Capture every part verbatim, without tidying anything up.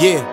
Yeah,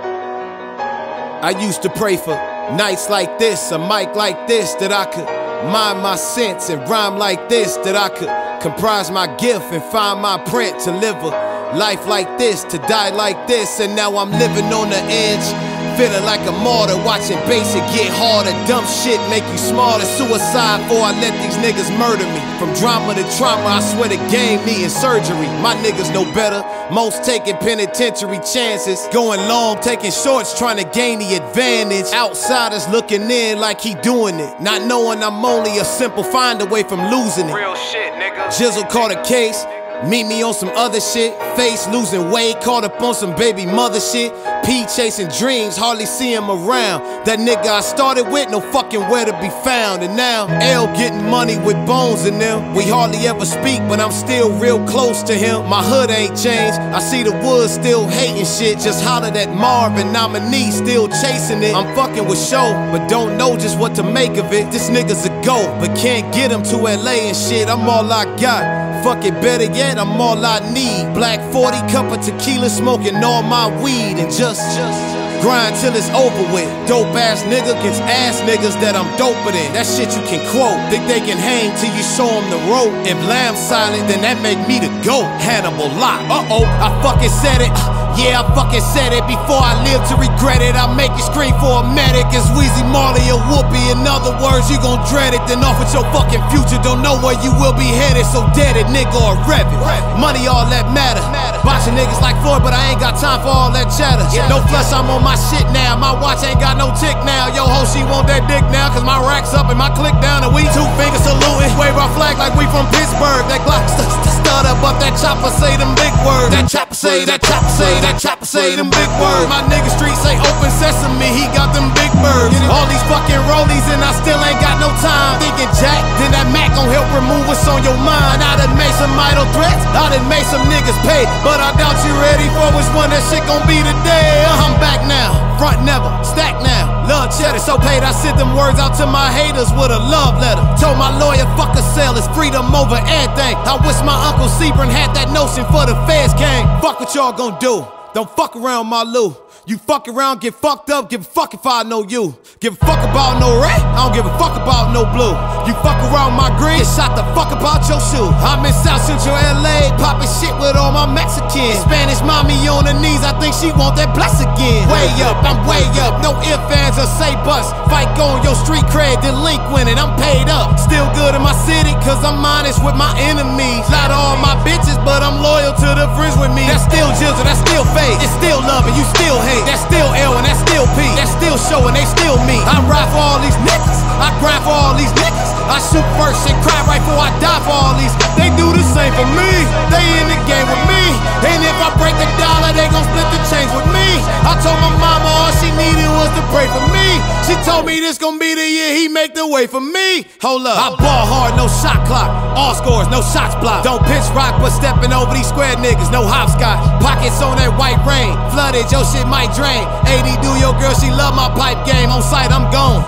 I used to pray for nights like this, a mic like this, that I could mind my sense and rhyme like this, that I could comprise my gift and find my print, to live a life like this, to die like this. And now I'm living on the edge, feeling like a martyr, watching basic get harder, dumb shit make you smarter. Suicide before I let these niggas murder me. From drama to trauma, I swear the game needing surgery. My niggas know better, most taking penitentiary chances, going long, taking shorts, trying to gain the advantage. Outsiders looking in like he doing it, not knowing I'm only a simple find away from losing it. Real shit, nigga. Jizzle caught a case, meet me on some other shit. Face losing weight, caught up on some baby mother shit. P chasing dreams, hardly see him around. That nigga I started with, no fucking where to be found. And now, L getting money with bones in them. We hardly ever speak, but I'm still real close to him. My hood ain't changed, I see the woods still hating shit. Just holler that Marvin nominee, still chasing it. I'm fucking with show, but don't know just what to make of it. This nigga's a goat, but can't get him to L A and shit. I'm all I got, fuck it, better yet, I'm all I need. Black forty, cup of tequila, smoking all my weed. And just, just grind till it's over with. Dope ass nigga against ass niggas that I'm doper than. That shit you can quote. Think they can hang till you show them the rope. If Lamb's silent, then that make me the goat. Hannibal Lock. Uh-oh, I fucking said it. Yeah, I fucking said it. Before I live to regret it, I make you scream for a medic. It's Weezy, Marley, or Whoopi. In other words, you gon' dread it. Then off with your fucking future. Don't know where you will be headed. So dead it, nigga, or rev it. Money, all that matter. Boxing niggas like Floyd, but I ain't got time for all that chatter. No flesh, I'm on my shit now. My watch ain't got no tick now. Yo, ho, she want that dick now. Cause my rack's up and my click down. And we two fingers saluting. Wave our flag like we from Pittsburgh. That Glock st st stutter, but that chopper say them big words. That chopper say, that chopper say, that chopper say them big words. My nigga street say open sesame, he got them big birds. All these fucking rollies and I still ain't got no time. Thinking Jack, then that Mac gon' help remove what's on your mind. I done made some idle threats, I done made some niggas pay, but I doubt you ready for which one that shit gon' be today. I'm back now, front never, stack now. Love cheddar, so paid I sent them words out to my haters with a love letter. Told my lawyer, fuck a sale, it's freedom over everything. I wish my Uncle Sebring had that notion for the feds gang. Fuck what y'all gon' do, don't fuck around my Lou. You fuck around, get fucked up, give a fuck if I know you. Give a fuck about no red, I don't give a fuck about no blue. You fuck around my green, get shot the fuck about your shoe. I'm in South Central L A, poppin' shit with all my Mexicans. Spanish mommy on her knees, I think she want that bless again. Way up, I'm way up, no if, ands, or say buts. Fight on your street cred, delinquent, and I'm paid up. Still good in my city, cause I'm honest with my enemies. Lot of all my bitches, but I'm loyal to the friends with me. That's still jizzle, that's still fake, it's still love and you still hate. That's still L and that's still P, that's still show and they still me. I ride for all these niggas, I grind for all these niggas. I shoot first and cry right before I die for all these. They do the same for me, they in the game with me. And if I break the dollar, they gon' split the change with me. I told my mama all she needed was to pray for me. She told me this gon' be the year he make the way for me. Hold up, I ball hard, no shot clock. All scores, no shots blocked. Don't pitch rock, but stepping over these square niggas, no hopscotch. Pockets on that white rain, flooded, your shit might drain. A D do your girl, she love my pipe game. On sight, I'm gone.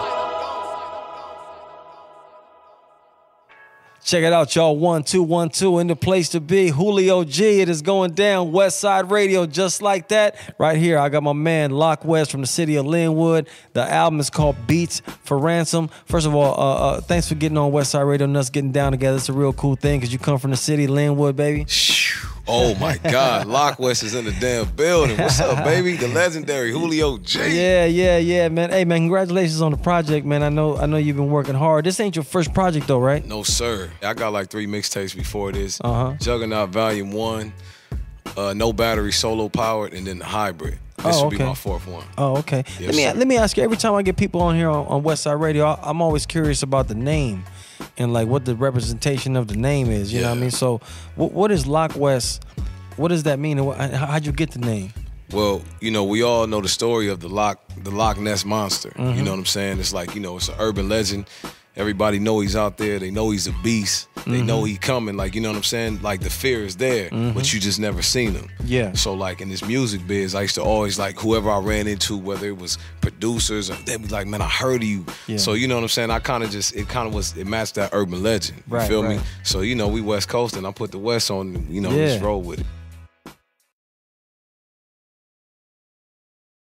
Check it out, y'all. One, two, one, two in the place to be. Julio G. It is going down. Westside Radio, just like that. Right here, I got my man LockWest from the city of Linwood. The album is called Beats for Ransom. First of all, uh, uh, thanks for getting on Westside Radio and us getting down together. It's a real cool thing because you come from the city of Linwood, baby. Oh my God, LockWest is in the damn building. What's up, baby? The legendary Julio G. Yeah, yeah, yeah, man. Hey, man, congratulations on the project, man. I know, I know you've been working hard. This ain't your first project, though, right? No, sir. I got like three mixtapes before this. Uh-huh. Juggernaut Volume One, uh, No Battery, Solo Powered, and then the Hybrid. This oh, okay. Should be my fourth one. Oh, okay. Yes, let me sir. let me ask you. Every time I get people on here on, on Westside Radio, I, I'm always curious about the name and like what the representation of the name is. You yeah. know what I mean? So, what what is LockWest? What does that mean? How'd you get the name? Well, you know, we all know the story of the Loch the Loch Ness Monster. Mm-hmm. You know what I'm saying? It's like, you know, it's an urban legend. Everybody know he's out there. They know he's a beast. They mm-hmm. know he coming. Like, you know what I'm saying? Like, the fear is there, mm-hmm. but you just never seen him. Yeah. So, like, in this music biz, I used to always, like, whoever I ran into, whether it was producers, or they'd be like, man, I heard of you. Yeah. So, you know what I'm saying? I kind of just, it kind of was, it matched that urban legend. You right, feel right. me? So, you know, we West Coast, and I put the West on, you know, yeah. just roll with it.